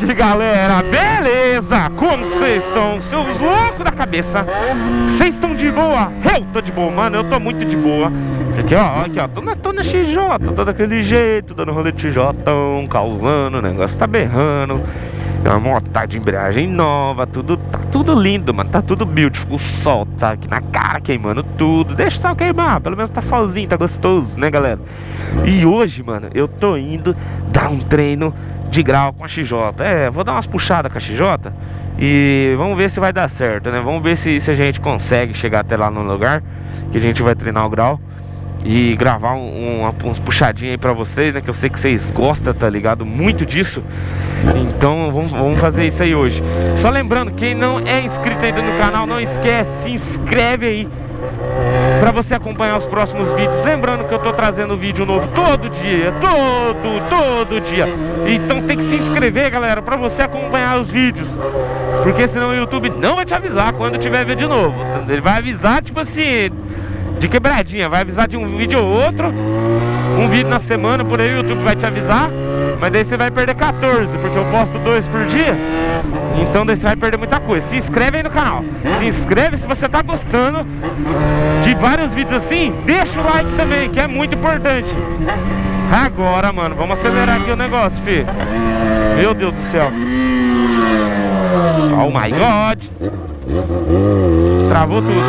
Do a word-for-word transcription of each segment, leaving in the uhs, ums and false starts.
tarde, galera, beleza? Como vocês estão? Seus loucos da cabeça, vocês estão de boa? Eu tô de boa, mano, eu tô muito de boa. Aqui ó, aqui ó, tô na, tô na X J, tô daquele jeito, dando rolê de X J, causando, o negócio tá berrando. Uma montagem de embreagem nova, tudo, tá tudo lindo, mano, tá tudo beautiful. O sol tá aqui na cara, queimando tudo. Deixa o sol queimar, pelo menos tá solzinho, tá gostoso, né, galera? E hoje, mano, eu tô indo dar um treino de grau com a X J. É, vou dar umas puxadas com a X J e vamos ver se vai dar certo, né? Vamos ver se, se a gente consegue chegar até lá no lugar que a gente vai treinar o grau e gravar um, um, uns puxadinhos aí pra vocês, né? Que eu sei que vocês gostam, tá ligado? Muito disso. Então vamos, vamos fazer isso aí hoje. Só lembrando, quem não é inscrito ainda no canal, não esquece, se inscreve aí pra você acompanhar os próximos vídeos. Lembrando que eu tô trazendo vídeo novo todo dia, todo, todo dia. Então tem que se inscrever, galera, pra você acompanhar os vídeos, porque senão o YouTube não vai te avisar quando tiver vídeo novo. Ele vai avisar, tipo assim, de quebradinha, vai avisar de um vídeo ou outro. Um vídeo na semana, por aí o YouTube vai te avisar. Mas daí você vai perder quatorze, porque eu posto dois por dia. Então daí você vai perder muita coisa. Se inscreve aí no canal. Se inscreve se você tá gostando de vários vídeos assim. Deixa o like também, que é muito importante. Agora, mano, vamos acelerar aqui o negócio, fi. Meu Deus do céu. Oh my God. Travou tudo.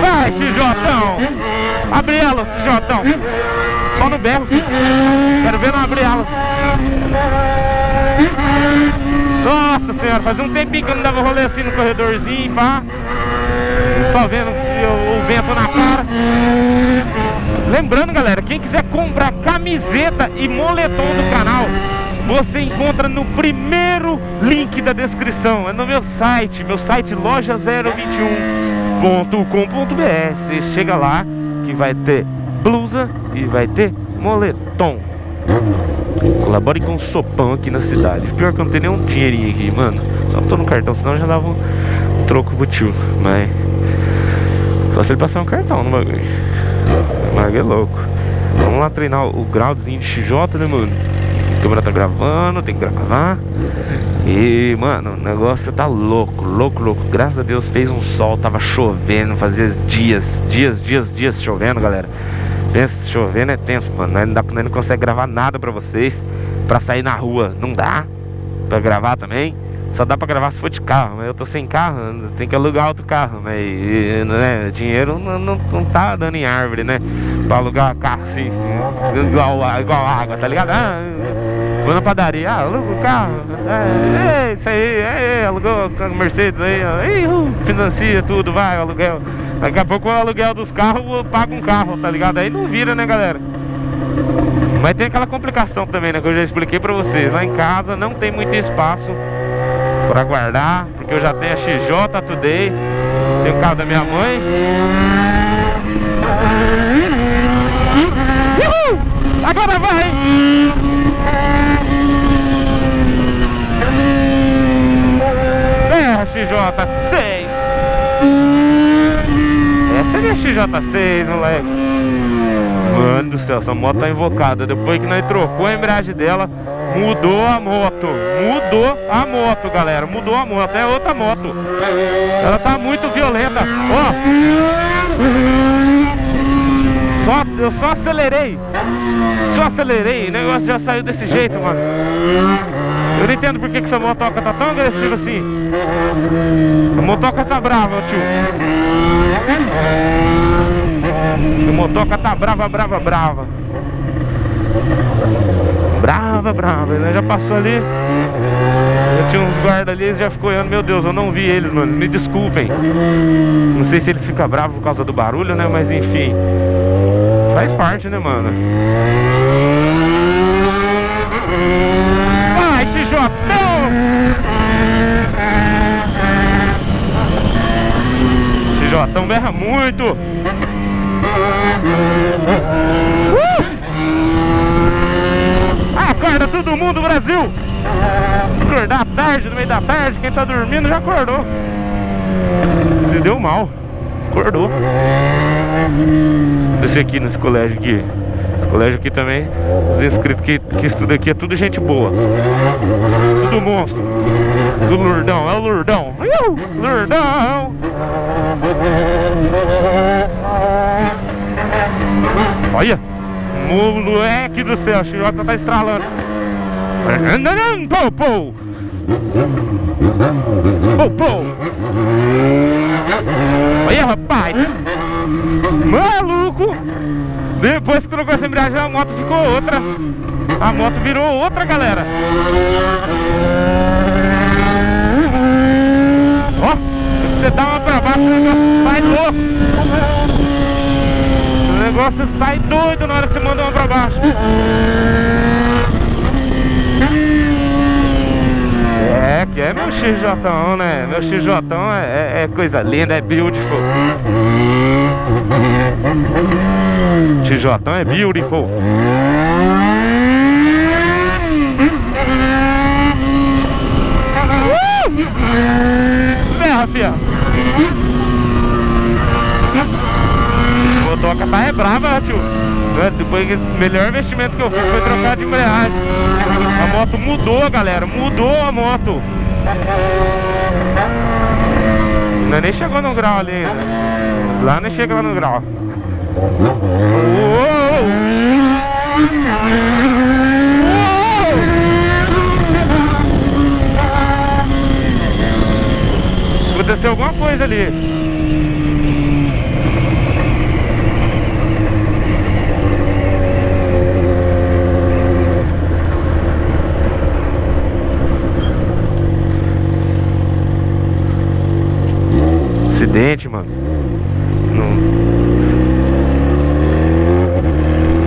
Vai, Xijotão. Abre ela, Xijotão. Só no berro, filho. Quero ver não abrir ela. Nossa senhora, fazia um tempinho que eu não dava rolê assim no corredorzinho, pá. Só vendo o vento na cara. Lembrando, galera, quem quiser comprar camiseta e moletom do canal, você encontra no primeiro link da descrição. É no meu site, meu site loja zero vinte e um ponto com ponto br. Você chega lá que vai ter blusa e vai ter moletom. Colabore com um sopão aqui na cidade. Pior que eu não tenho nenhum dinheirinho aqui, mano. Só não tô no cartão, senão eu já dava um troco pro tio. Mas só se ele passar um cartão no bagulho. O bagulho é louco. Vamos lá treinar o grauzinho de X J, né, mano? A câmera tá gravando, tem que gravar. E, mano, o negócio tá louco, louco, louco. Graças a Deus fez um sol, tava chovendo, fazia dias, dias, dias, dias chovendo, galera. Pensa, chovendo é tenso, mano. Não dá, não consegue gravar nada pra vocês. Pra sair na rua, não dá pra gravar também. Só dá pra gravar se for de carro, mas eu tô sem carro, tem que alugar outro carro. Mas, né, dinheiro não, não, não tá dando em árvore, né? Pra alugar carro assim, igual, igual água, tá ligado? Ah, vou na padaria, ah, aluga o carro, é, é isso aí, é, é, alugou o Mercedes aí, ó, financia tudo, vai, aluguel. Daqui a pouco o aluguel dos carros, eu pago um carro, tá ligado? Aí não vira, né, galera? Mas tem aquela complicação também, né, que eu já expliquei pra vocês. Lá em casa não tem muito espaço pra guardar, porque eu já tenho a X J Today, tenho o carro da minha mãe. Uhul! Agora vai! X J seis. Essa é minha X J seis, moleque. Mano do céu, essa moto tá invocada. Depois que nós trocou a embreagem dela, mudou a moto. Mudou a moto, galera. Mudou a moto, é outra moto. Ela tá muito violenta. Ó, só, eu só acelerei. Só acelerei, o negócio já saiu desse jeito, mano. Eu não entendo porque que essa motoca tá tão agressiva assim. A motoca tá brava, tio. A motoca tá brava, brava, brava. Brava, brava. Ele já passou ali. Já tinha uns guardas ali, eles já ficou olhando. Meu Deus, eu não vi eles, mano. Me desculpem. Não sei se eles ficam bravos por causa do barulho, né? Mas enfim. Faz parte, né, mano? Vai, X J! X J berra muito! Uh! Acorda todo mundo, Brasil! Acordar tarde, no meio da tarde, quem tá dormindo já acordou. Se deu mal, acordou. Descer aqui nesse colégio aqui. Esse colégio aqui também, os inscritos que, que estudam aqui é tudo gente boa. Tudo monstro. Do Lurdão, é o Lurdão. Lurdão! Olha! Moleque do céu, a Chirota tá estralando. Pou, pou! Pou, pou! Olha, rapaz! Maluco! Depois que trocou essa embreagem, a moto ficou outra. A moto virou outra, galera. Ó, você dá uma pra baixo, o negócio sai louco. O negócio sai doido na hora que você manda uma pra baixo. É, que é meu X J, né? Meu X J é, é coisa linda, é beautiful. X J é beautiful. Ferra, fia. Botoca tá é brava, tio. Depois, o melhor investimento que eu fiz foi trocar de embreagem. A moto mudou, galera. Mudou a moto. Não, nem chegou no grau ali ainda. Lá nem chega lá no grau. Aconteceu alguma coisa ali. Acidente, mano. Não,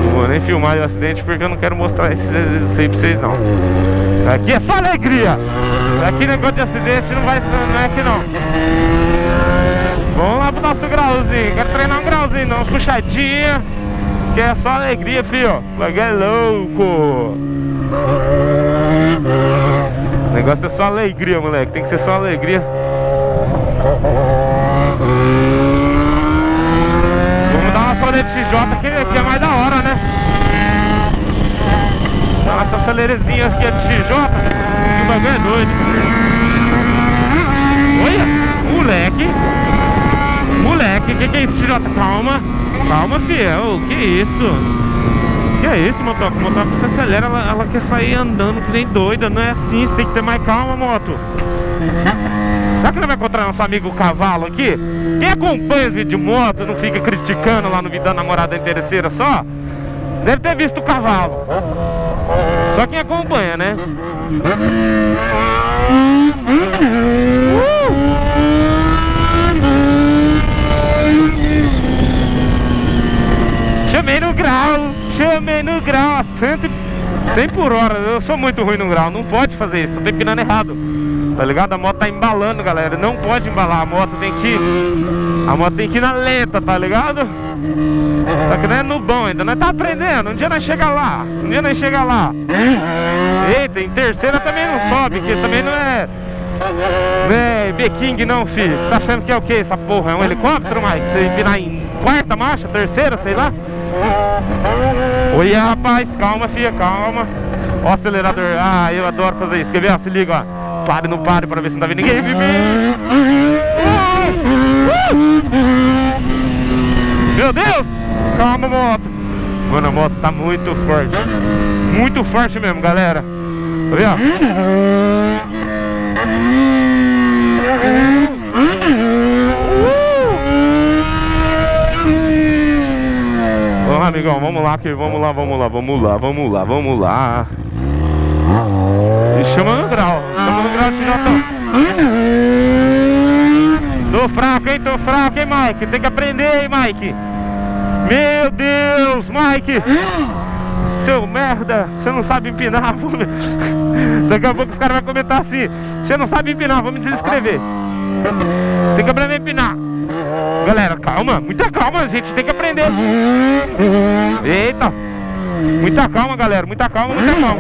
não vou nem filmar o acidente porque eu não quero mostrar isso aí pra vocês, não. Aqui é só alegria. Aqui negócio de acidente não vai, não é aqui não. Vamos lá pro nosso grauzinho. Quero treinar um grauzinho não, puxadinha. Que é só alegria, filho. O bagulho é louco. O negócio é só alegria, moleque. Tem que ser só alegria. Vamos dar uma soleta X J, que aqui é mais da hora, né? Dá uma acelerezinha aqui é de X J. O bagulho é doido. Olha, moleque. Moleque, que que é isso, X J? Calma. Calma, fiel, que isso? Que é isso, motoca? Motoca, você acelera, ela, ela quer sair andando que nem doida. Não é assim, você tem que ter mais calma, moto. Será que não vai encontrar nosso amigo cavalo aqui? Quem acompanha os vídeos de moto não fica criticando lá no vídeo da namorada interesseira só? Deve ter visto o cavalo. Só quem acompanha, né? Uh! Chamei no grau, chamei no grau a cem por hora. Eu sou muito ruim no grau, não pode fazer isso, eu tô empinando errado. Tá ligado? A moto tá embalando, galera. Não pode embalar, a moto tem que ir. A moto tem que ir na lenta, tá ligado? Só que não é no bom ainda, nós tá aprendendo. Um dia nós chega lá, um dia nós chega lá. Eita, em terceira também não sobe, que também não é, não é B-King não, filho. Você tá achando que é o que essa porra? É um helicóptero, mais? Você virar em quarta marcha, terceira, sei lá. Olha, rapaz, calma, filha, calma. Ó o acelerador, ah, eu adoro fazer isso, quer ver? Ó, se liga, ó. Pare, não pare, pra ver se não tá vendo ninguém. Meu Deus! Calma, moto. Mano, a moto tá muito forte. Muito forte mesmo, galera. Tá vendo? Vamos, amigão, vamos lá, que vamos lá, vamos lá, vamos lá, vamos lá, vamos lá. E chama no grau, chama no grau, X J. Tô fraco, hein? Tô fraco, hein, Mike? Tem que aprender, hein, Mike? Meu Deus, Mike! Seu merda, você não sabe empinar. Daqui a pouco os caras vão comentar assim: você não sabe empinar, vou me desinscrever. Tem que aprender a empinar. Galera, calma, muita calma, a gente tem que aprender. Eita! Muita calma, galera, muita calma, muita calma.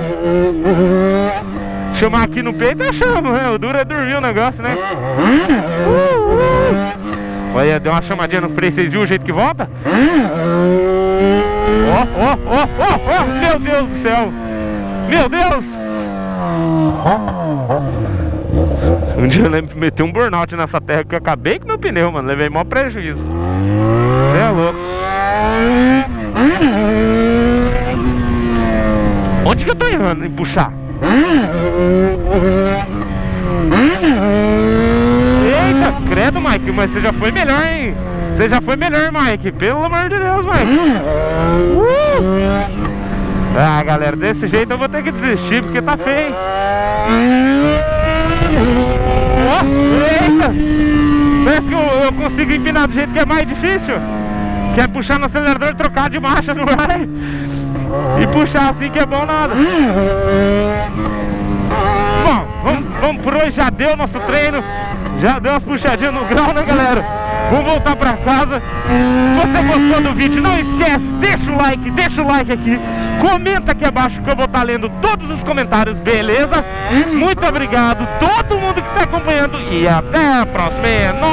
Chamar aqui no peito eu chamo, né? O duro é dormir o negócio, né? Uh, uh. Olha, deu uma chamadinha no freio, vocês viram o jeito que volta? Ó, ó, ó, ó, ó, meu Deus do céu! Meu Deus! Um dia eu lembro de meter um burnout nessa terra que eu acabei com meu pneu, mano. Levei maior prejuízo. Você é louco. Onde que eu tô errando em puxar? Eita, credo, Mike, mas você já foi melhor, hein? Você já foi melhor, Mike, pelo amor de Deus, Mike. Uh! Ah, galera, desse jeito eu vou ter que desistir, porque tá feio, hein? Oh, eita! Parece que eu, eu consigo empinar do jeito que é mais difícil, que é puxar no acelerador, trocar de marcha, não vai? E puxar assim que é bom nada. Bom, vamos, vamos por hoje, já deu nosso treino, já deu umas puxadinhas no grau, né, galera? Vamos voltar pra casa. Você gostou do vídeo? Não esquece, deixa o like, deixa o like aqui. Comenta aqui abaixo que eu vou estar lendo todos os comentários, beleza? Muito obrigado, todo mundo que está acompanhando, e até a próxima.